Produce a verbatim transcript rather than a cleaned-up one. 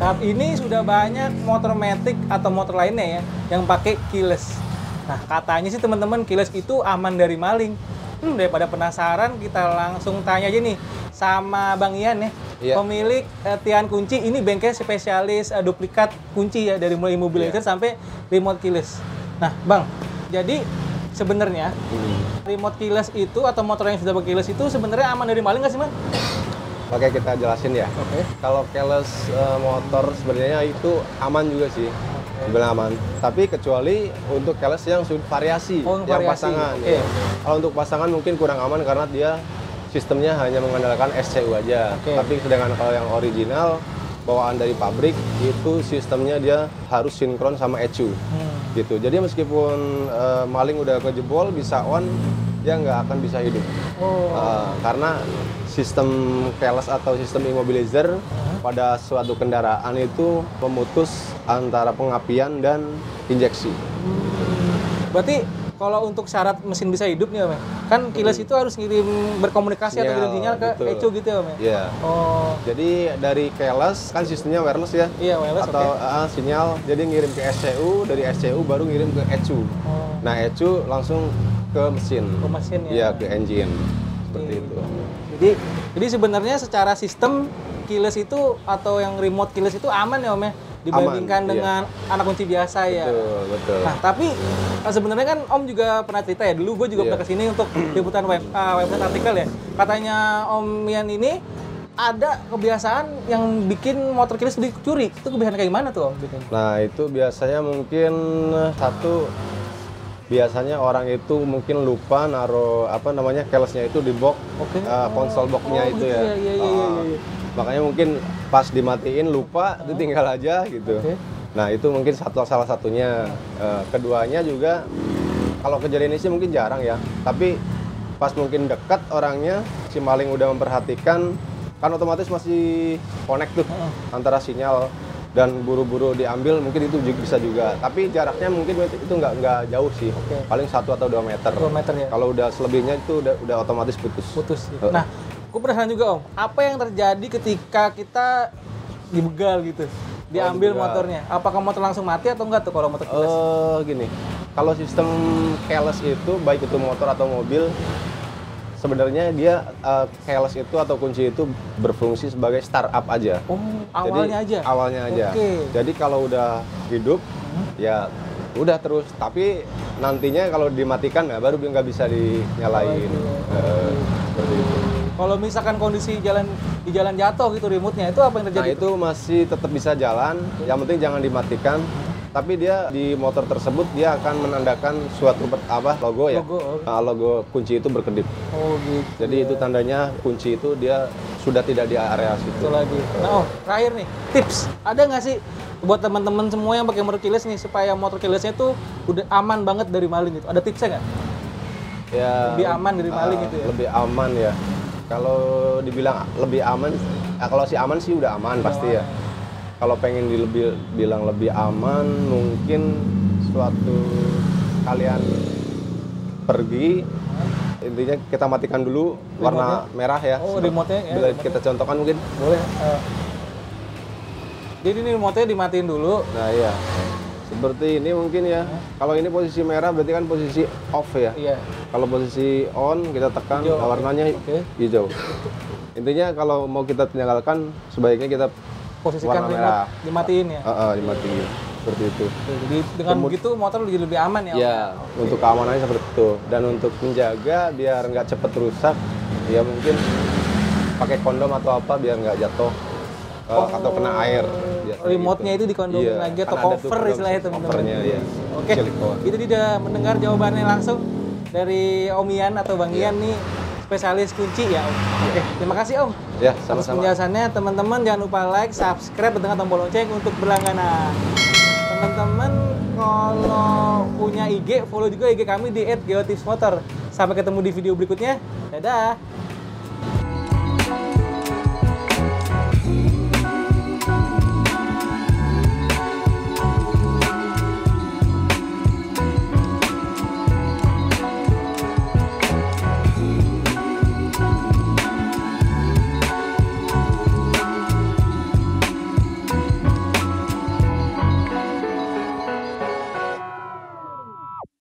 Saat ini sudah banyak motor matic atau motor lainnya ya yang pakai keyless. Nah, katanya sih teman-teman keyless itu aman dari maling. Hmm, daripada penasaran kita langsung tanya aja nih sama Bang Ian ya. Yeah. Pemilik uh, Tian Kunci, ini bengkel spesialis uh, duplikat kunci ya, dari mulai immobilizer yeah. sampai remote keyless. Nah Bang, jadi sebenarnya hmm. remote keyless itu atau motor yang sudah berkeyless itu sebenarnya aman dari maling nggak sih, Bang? Oke, kita jelasin ya. Okay. Kalau keyless uh, motor sebenarnya itu aman juga sih, okay. aman. Tapi kecuali untuk keyless yang variasi, oh, yang variasi. pasangan. Okay. Ya. Kalau untuk pasangan mungkin kurang aman karena dia sistemnya hanya mengandalkan S C U aja, okay. tapi sedangkan kalau yang original bawaan dari pabrik itu sistemnya dia harus sinkron sama E C U, hmm. gitu. Jadi meskipun uh, maling udah kejebol bisa on, dia nggak akan bisa hidup, oh. uh, karena sistem keyless atau sistem immobilizer hmm. pada suatu kendaraan itu memutus antara pengapian dan injeksi. Hmm. Berarti kalau untuk syarat mesin bisa hidup nih, Om, kan keyless itu harus ngirim berkomunikasi sinyal, atau ngirim sinyal ke E C U gitu ya, Om? Iya. Oh. Jadi dari keyless kan sistemnya wireless ya? Iya, wireless. Atau okay. uh, sinyal, jadi ngirim ke S C U, dari S C U baru ngirim ke E C U. Oh. Nah, E C U langsung ke mesin. Ke mesin ya? Iya, ke engine. Seperti jadi, itu. Jadi, jadi sebenarnya secara sistem keyless itu atau yang remote keyless itu aman ya, Om ya? Dibandingkan aman, dengan iya. anak kunci biasa ya. Betul, betul. Nah, tapi sebenarnya kan Om juga pernah cerita ya, dulu gue juga yeah. pernah kesini untuk liputan web, uh, website artikel ya. Katanya Om Ian ini ada kebiasaan yang bikin motor keyless dicuri. Itu kebiasaan kayak gimana tuh, Om? Nah, itu biasanya mungkin satu, biasanya orang itu mungkin lupa naruh apa namanya keylessnya itu di box, okay. uh, konsol boxnya oh, itu gitu ya. ya, ya, ya, ya, ya. Uh, makanya mungkin pas dimatiin lupa itu tinggal aja gitu. Okay. Nah itu mungkin satu salah satunya. Uh, keduanya juga kalau kejadian ini sih mungkin jarang ya. Tapi pas mungkin dekat orangnya si maling udah memperhatikan kan otomatis masih connect tuh uh. antara sinyal dan buru-buru diambil mungkin itu bisa juga, tapi jaraknya mungkin itu nggak nggak jauh sih, okay. paling satu atau dua meter. Dua meter ya. Kalau udah selebihnya itu udah, udah otomatis putus. Putus. Gitu. Uh. Nah, aku penasaran juga, Om, apa yang terjadi ketika kita dibegal gitu, diambil oh, motornya? Apakah motor langsung mati atau enggak tuh kalau motor keyless? Uh, gini, kalau sistem keyless itu baik itu motor atau mobil, sebenarnya dia uh, keyless itu atau kunci itu berfungsi sebagai startup aja. Oh, awalnya Jadi, aja? Awalnya aja. Okay. Jadi kalau udah hidup, hmm? ya udah terus. Tapi nantinya kalau dimatikan, ya baru nggak bisa dinyalain. Oh, okay. uh, seperti itu. Kalau misalkan kondisi jalan di jalan jatuh gitu remote-nya, itu apa yang terjadi? Nah, itu masih tetap bisa jalan. Okay. Yang penting jangan dimatikan. Tapi dia di motor tersebut dia akan menandakan suatu apa logo ya logo, okay. nah, logo kunci itu berkedip. Oh gitu. Jadi ya. Itu tandanya kunci itu dia sudah tidak di area situ. Itu lagi. Nah, oh, terakhir nih tips ada nggak sih buat teman-teman semua yang pakai motor keyless nih supaya motor keylessnya tuh udah aman banget dari maling gitu? Ada tipsnya nggak? Ya, lebih aman dari maling uh, gitu ya? Lebih aman ya. Kalau dibilang lebih aman, kalau si aman sih udah aman udah pasti aman. ya. Kalau pengen dilebih, bilang lebih aman, mungkin suatu kalian pergi, intinya kita matikan dulu remote warna ya? merah ya. Oh, remote-nya ya. Bila kita contohkan mungkin. Boleh. Uh, jadi ini remote-nya dimatiin dulu. Nah iya. Seperti ini mungkin ya. Nah. Kalau ini posisi merah berarti kan posisi off ya. Iya. Kalau posisi on kita tekan hijau, warnanya okay. hijau. Intinya kalau mau kita tinggalkan sebaiknya kita posisikan remote, dimatiin ya? Uh, uh, dimatiin, seperti itu. Jadi dengan Temut, begitu motor jadi lebih aman ya? Iya, okay. untuk keamanannya seperti itu. Dan untuk menjaga biar nggak cepet rusak, ya mungkin pakai kondom atau apa biar nggak jatuh uh, oh. atau kena air. Remote-nya gitu. Itu dikondomin yeah. lagi atau kan cover istilahnya teman-teman. Yeah. Oke, okay. itu tidak mendengar jawabannya langsung dari Om Ian atau Bang Ian yeah. nih. Spesialis kunci ya, Om. Oke, terima kasih, Om. Ya, sama-sama. Atas penjelasannya, teman-teman jangan lupa like, subscribe, dan tekan tombol lonceng untuk berlangganan. Teman-teman kalau punya I G, follow juga I G kami di et gotipsmotor. Sampai ketemu di video berikutnya. Dadah.